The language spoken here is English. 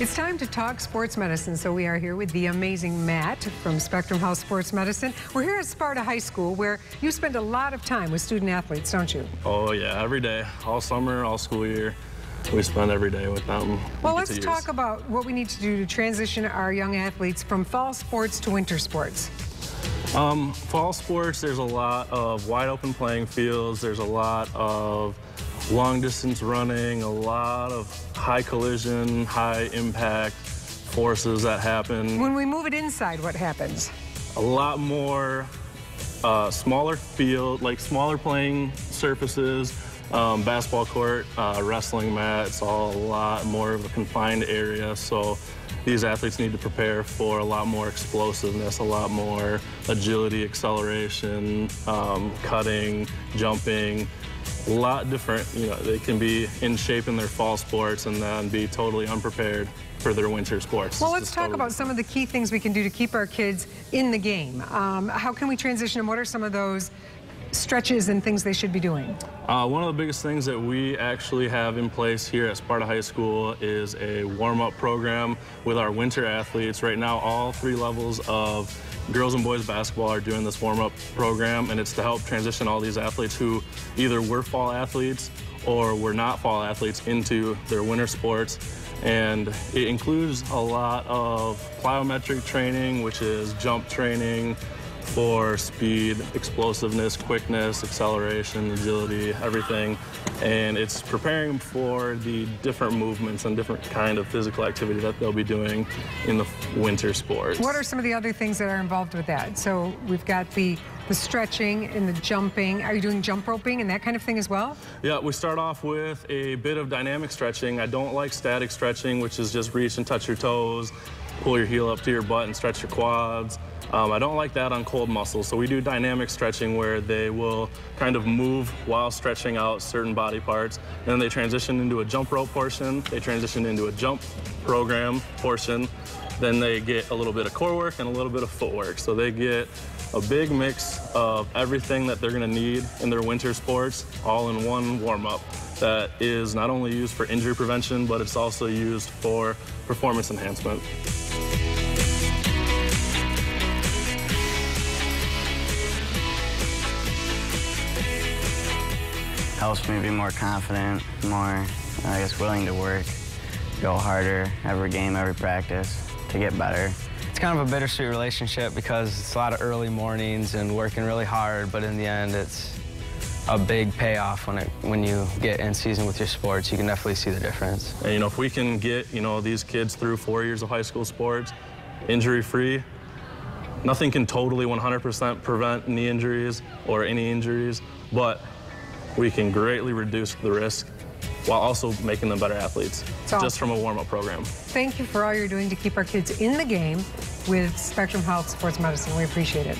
It's time to talk sports medicine, so we are here with the amazing Matt from Spectrum Health Sports Medicine. We're here at Sparta High School, where you spend a lot of time with student-athletes, don't you? Oh yeah, every day, all summer, all school year. We spend every day with them. Well, let's talk about what we need to do to transition our young athletes from fall sports to winter sports. Fall sports, there's a lot of wide open playing fields, there's a lot of long distance running, a lot of high collision, high impact forces that happen. When we move it inside, what happens? A lot more smaller field, like smaller playing surfaces, basketball court, wrestling mat. It's all a lot more of a confined area, so these athletes need to prepare for a lot more explosiveness, a lot more agility, acceleration, cutting, jumping. A lot different, you know, they can be in shape in their fall sports and then be totally unprepared for their winter sports. Well, let's talk about some of the key things we can do to keep our kids in the game. How can we transition, and what are some of those stretches and things they should be doing? One of the biggest things that we actually have in place here at Sparta High School is a warm-up program with our winter athletes. Right now, all three levels of girls and boys basketball are doing this warm-up program, and it's to help transition all these athletes who either were fall athletes or were not fall athletes into their winter sports. And it includes a lot of plyometric training, which is jump training for speed, explosiveness, quickness, acceleration, agility, everything. And it's preparing for the different movements and different kind of physical activity that they'll be doing in the winter sports. What are some of the other things that are involved with that? So we've got the stretching and the jumping. Are you doing jump roping and that kind of thing as well? Yeah, we start off with a bit of dynamic stretching. I don't like static stretching, which is just reach and touch your toes, pull your heel up to your butt and stretch your quads. I don't like that on cold muscles, so we do dynamic stretching where they will kind of move while stretching out certain body parts. Then they transition into a jump rope portion, they transition into a jump program portion, then they get a little bit of core work and a little bit of footwork. So they get a big mix of everything that they're going to need in their winter sports all in one warm-up. That is not only used for injury prevention, but it's also used for performance enhancement. Helps me be more confident, more, I guess, willing to work, go harder every game, every practice to get better. It's kind of a bittersweet relationship because it's a lot of early mornings and working really hard, but in the end, it's a big payoff when you get in season with your sports. You can definitely see the difference. And, you know, if we can get, you know, these kids through 4 years of high school sports injury-free, nothing can totally 100% prevent knee injuries or any injuries, but we can greatly reduce the risk while also making them better athletes, just from a warm-up program. Thank you for all you're doing to keep our kids in the game with Spectrum Health Sports Medicine. We appreciate it.